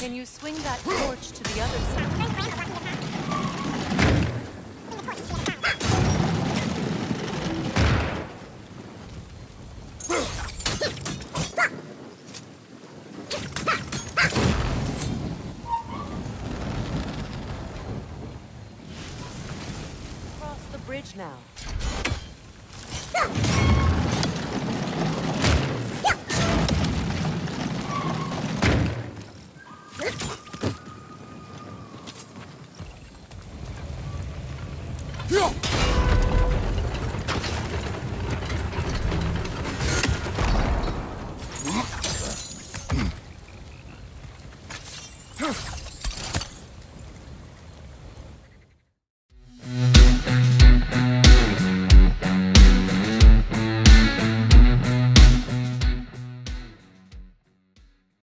Can you swing that torch to the other side? Cross the bridge now. Huh?